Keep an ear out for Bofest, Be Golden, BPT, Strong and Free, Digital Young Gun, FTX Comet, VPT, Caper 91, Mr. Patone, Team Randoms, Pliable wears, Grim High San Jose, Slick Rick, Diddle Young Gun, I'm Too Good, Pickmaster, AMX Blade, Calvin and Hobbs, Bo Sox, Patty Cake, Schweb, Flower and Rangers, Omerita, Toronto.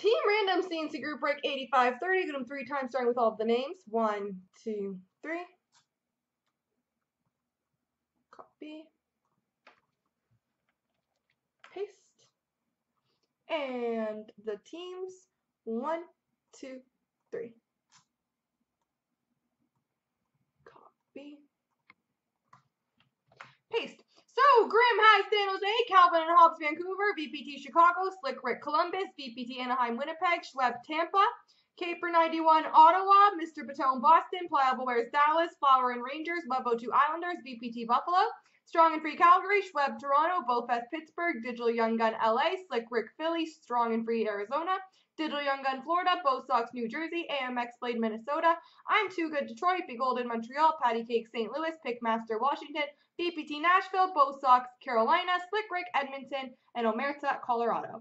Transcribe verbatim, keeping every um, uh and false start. Team Random C N C Group Break eighty-five thirty. Get them three times, starting with all of the names. One, two, three. Copy. Paste. And the teams. One, two, three. Copy. Paste. So, Grim High San Jose, Calvin and Hobbs Vancouver, V P T Chicago, Slick Rick Columbus, V P T Anaheim Winnipeg, Schweb Tampa, Caper ninety-one Ottawa, Mister Patone Boston, Pliable Wears Dallas, Flower and Rangers, Web oh two Islanders, V P T Buffalo, Strong and Free Calgary, Schweb Toronto, Bofest Pittsburgh, Digital Young Gun L A, Slick Rick Philly, Strong and Free Arizona, Diddle Young Gun Florida, Bo Sox New Jersey, A M X Blade Minnesota, I'm Too Good Detroit, Be Golden Montreal, Patty Cake Saint Louis, Pickmaster Washington, B P T Nashville, Bo Sox Carolina, Slick Rick Edmonton, and Omerita Colorado.